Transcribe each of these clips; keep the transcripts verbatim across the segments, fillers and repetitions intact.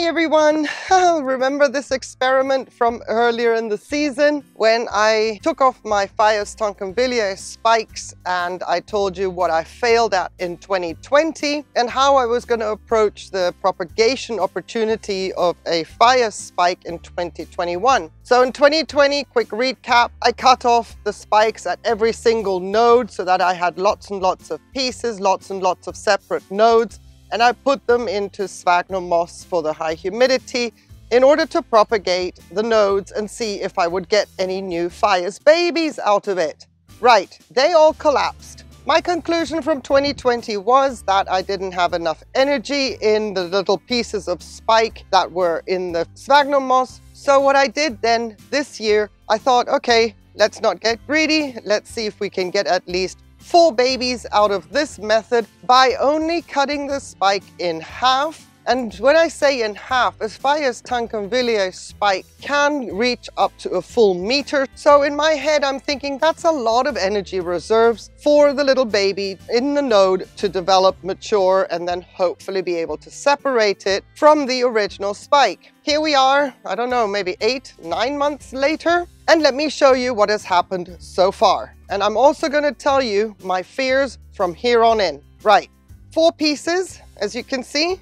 Hi everyone! Remember this experiment from earlier in the season when I took off my Phaius Tankervilleae spikes and I told you what I failed at in twenty twenty and how I was going to approach the propagation opportunity of a Phaius spike in twenty twenty-one. So in twenty twenty, quick recap, I cut off the spikes at every single node so that I had lots and lots of pieces, lots and lots of separate nodes. And I put them into sphagnum moss for the high humidity in order to propagate the nodes and see if I would get any new Phaius babies out of it. Right, they all collapsed. My conclusion from twenty twenty was that I didn't have enough energy in the little pieces of spike that were in the sphagnum moss. So what I did then this year, I thought, okay, let's not get greedy. Let's see if we can get at least four babies out of this method by only cutting the spike in half. And when I say in half, as Phaius Tankervilleae spike can reach up to a full meter. So in my head, I'm thinking that's a lot of energy reserves for the little baby in the node to develop, mature, and then hopefully be able to separate it from the original spike. Here we are, I don't know, maybe eight, nine months later. And let me show you what has happened so far. And I'm also going to tell you my fears from here on in. Right, four pieces, as you can see.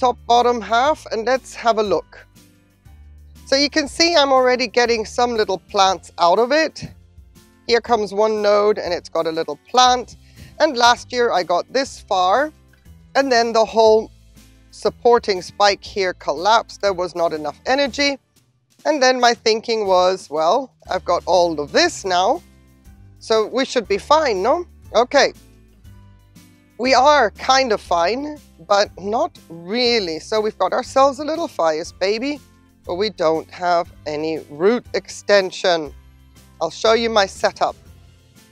Top, bottom half, and let's have a look. So you can see I'm already getting some little plants out of it. Here comes one node and it's got a little plant. And last year I got this far and then the whole supporting spike here collapsed. There was not enough energy. And then my thinking was, well, I've got all of this now, so we should be fine, no? Okay. We are kind of fine, but not really. So we've got ourselves a little Phaius baby, but we don't have any root extension. I'll show you my setup.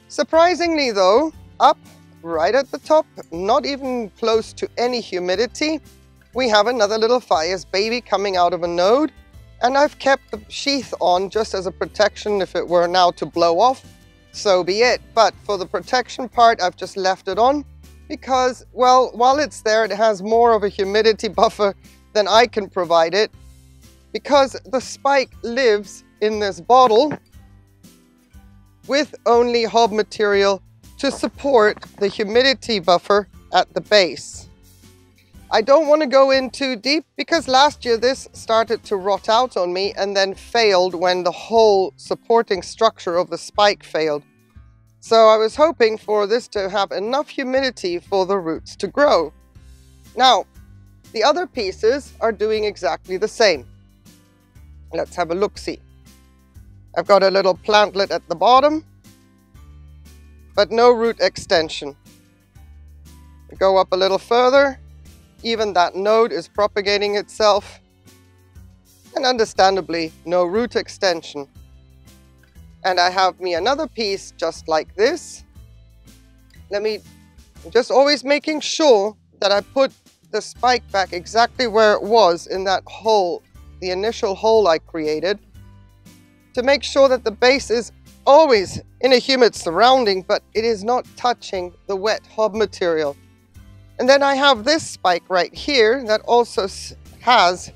Surprisingly though, up right at the top, not even close to any humidity, we have another little Phaius baby coming out of a node. And I've kept the sheath on just as a protection. If it were now to blow off, so be it. But for the protection part, I've just left it on. Because, well, while it's there, it has more of a humidity buffer than I can provide it. Because the spike lives in this bottle with only hob material to support the humidity buffer at the base. I don't want to go in too deep because last year this started to rot out on me and then failed when the whole supporting structure of the spike failed. So I was hoping for this to have enough humidity for the roots to grow. Now, the other pieces are doing exactly the same. Let's have a look-see. I've got a little plantlet at the bottom, but no root extension. We go up a little further. Even that node is propagating itself. And understandably, no root extension. And I have me another piece just like this. Let me, just always making sure that I put the spike back exactly where it was in that hole, the initial hole I created, to make sure that the base is always in a humid surrounding, but it is not touching the wet hob material. And then I have this spike right here that also has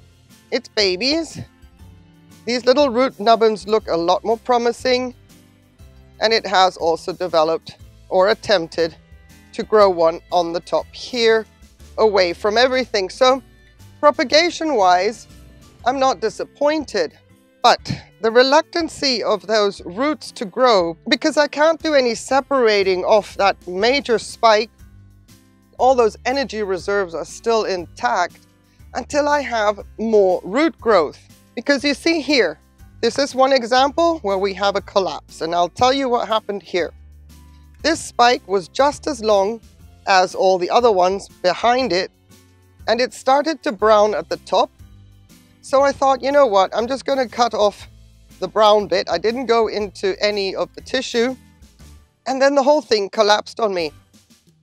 its babies. These little root nubbins look a lot more promising, and it has also developed or attempted to grow one on the top here, away from everything. So propagation-wise, I'm not disappointed, but the reluctancy of those roots to grow, because I can't do any separating off that major spike, all those energy reserves are still intact until I have more root growth. Because you see here, this is one example where we have a collapse, and I'll tell you what happened here. This spike was just as long as all the other ones behind it, and it started to brown at the top. So I thought, you know what, I'm just going to cut off the brown bit. I didn't go into any of the tissue, and then the whole thing collapsed on me.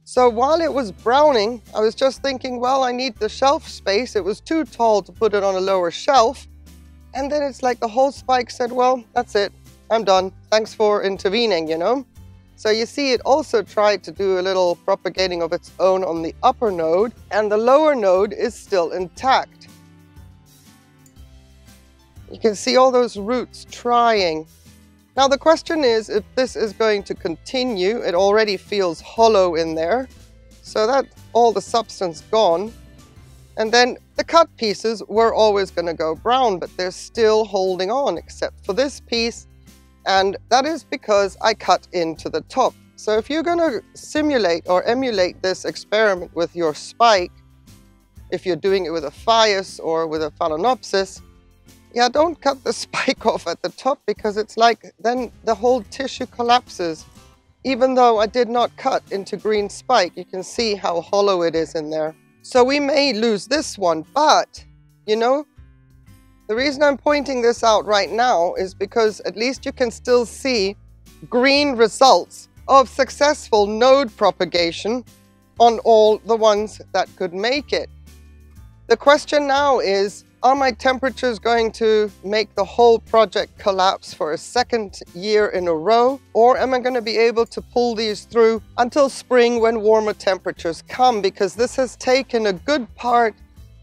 So while it was browning, I was just thinking, well, I need the shelf space. It was too tall to put it on a lower shelf. And then it's like the whole spike said, well, that's it, I'm done. Thanks for intervening, you know. So you see it also tried to do a little propagating of its own on the upper node, and the lower node is still intact. You can see all those roots trying. Now the question is if this is going to continue. It already feels hollow in there, so that all the substance gone. And then the cut pieces were always going to go brown, but they're still holding on except for this piece. And that is because I cut into the top. So if you're going to simulate or emulate this experiment with your spike, if you're doing it with a Phaius or with a Phalaenopsis, yeah, don't cut the spike off at the top, because it's like then the whole tissue collapses. Even though I did not cut into green spike, you can see how hollow it is in there. So we may lose this one, but, you know, the reason I'm pointing this out right now is because at least you can still see green results of successful node propagation on all the ones that could make it. The question now is, are my temperatures going to make the whole project collapse for a second year in a row? Or am I going to be able to pull these through until spring when warmer temperatures come? Because this has taken a good part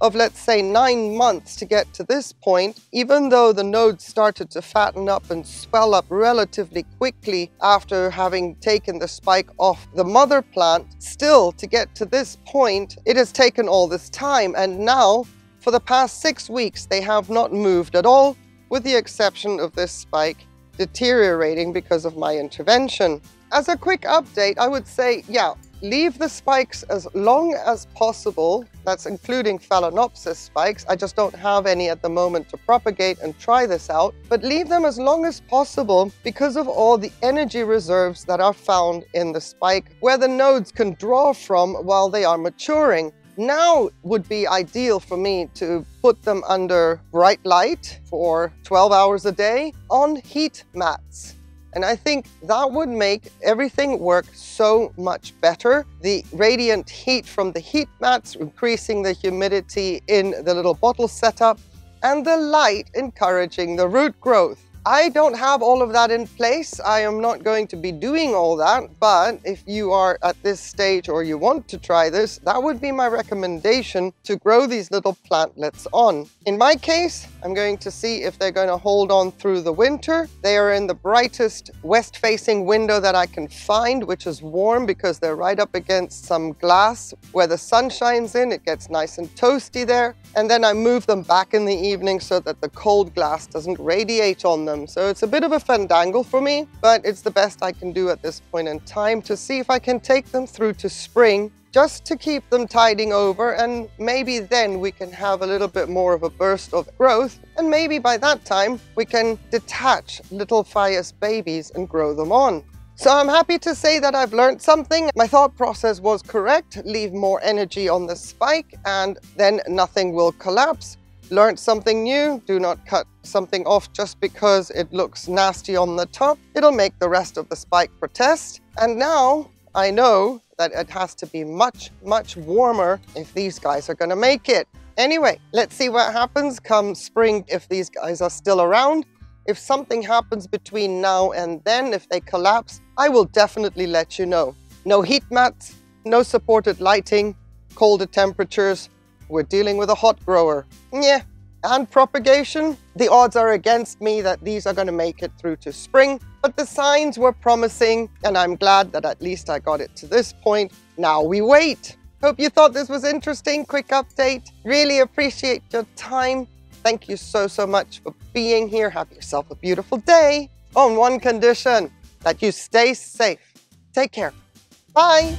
of, let's say, nine months to get to this point. Even though the nodes started to fatten up and swell up relatively quickly after having taken the spike off the mother plant, still to get to this point, it has taken all this time. And now, for the past six weeks, they have not moved at all, with the exception of this spike deteriorating because of my intervention. As a quick update, I would say, yeah, leave the spikes as long as possible. That's including Phalaenopsis spikes. I just don't have any at the moment to propagate and try this out. But leave them as long as possible because of all the energy reserves that are found in the spike, where the nodes can draw from while they are maturing. Now would be ideal for me to put them under bright light for twelve hours a day on heat mats. And I think that would make everything work so much better. The radiant heat from the heat mats, increasing the humidity in the little bottle setup, and the light encouraging the root growth. I don't have all of that in place. I am not going to be doing all that, but if you are at this stage or you want to try this, that would be my recommendation to grow these little plantlets on. In my case, I'm going to see if they're going to hold on through the winter. They are in the brightest west-facing window that I can find, which is warm because they're right up against some glass where the sun shines in. It gets nice and toasty there. And then I move them back in the evening so that the cold glass doesn't radiate on them. So it's a bit of a fandangle for me, but it's the best I can do at this point in time to see if I can take them through to spring, just to keep them tiding over, and maybe then we can have a little bit more of a burst of growth, and maybe by that time we can detach little Phaius babies and grow them on. So I'm happy to say that I've learned something. My thought process was correct. Leave more energy on the spike and then nothing will collapse. Learned something new. Do not cut something off just because it looks nasty on the top. It'll make the rest of the spike protest. And now I know that it has to be much, much warmer if these guys are going to make it. Anyway, let's see what happens come spring if these guys are still around. If something happens between now and then, if they collapse, I will definitely let you know. No heat mats, no supported lighting, colder temperatures. We're dealing with a hot grower. Yeah, and propagation. The odds are against me that these are going to make it through to spring, but the signs were promising, and I'm glad that at least I got it to this point. Now we wait. Hope you thought this was interesting. Quick update. Really appreciate your time. Thank you so, so much for being here. Have yourself a beautiful day on one condition, that you stay safe. Take care. Bye.